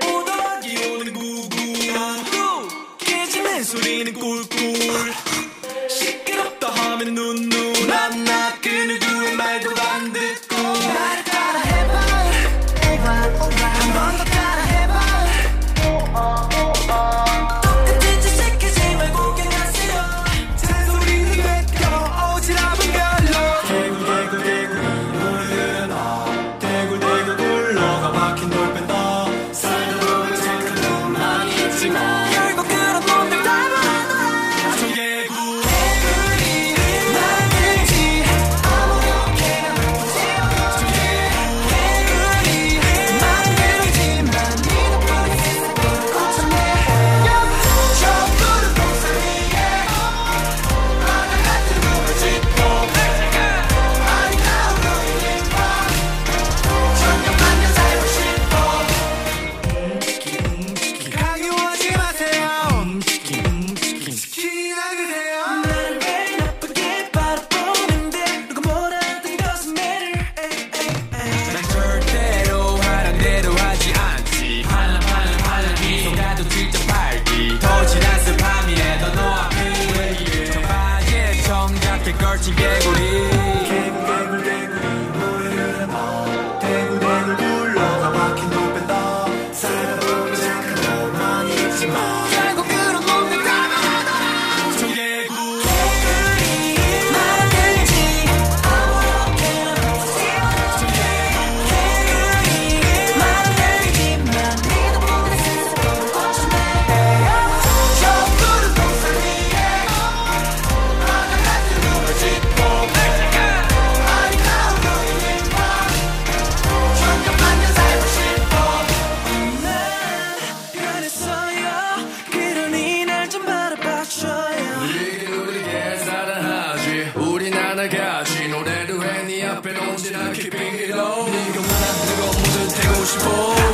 오덕이 오는 구구야 깨지는 소리는 꿀꿀 시끄럽다 하면 눈누 난나 그 누구의 말도 안 듣고 나를 따라 해봐 한 번 더 따라 해봐 똑같은 짓 시키지 말고 경하세요 잔소리는 뱉겨 오지랖은 별로 대굴대굴대굴 물들은 어 대굴대굴 굴러가 박힌 돌 걸친 개구리 개굴개굴 개구리 물은 어 대굴대굴 굴러가 막힌 돌 뺀다 살아보기 시작한 것만 있지만 노래도 해 네 앞에 놓진 않게 빙기로 네가 원하는 건 뭐든 되고 싶어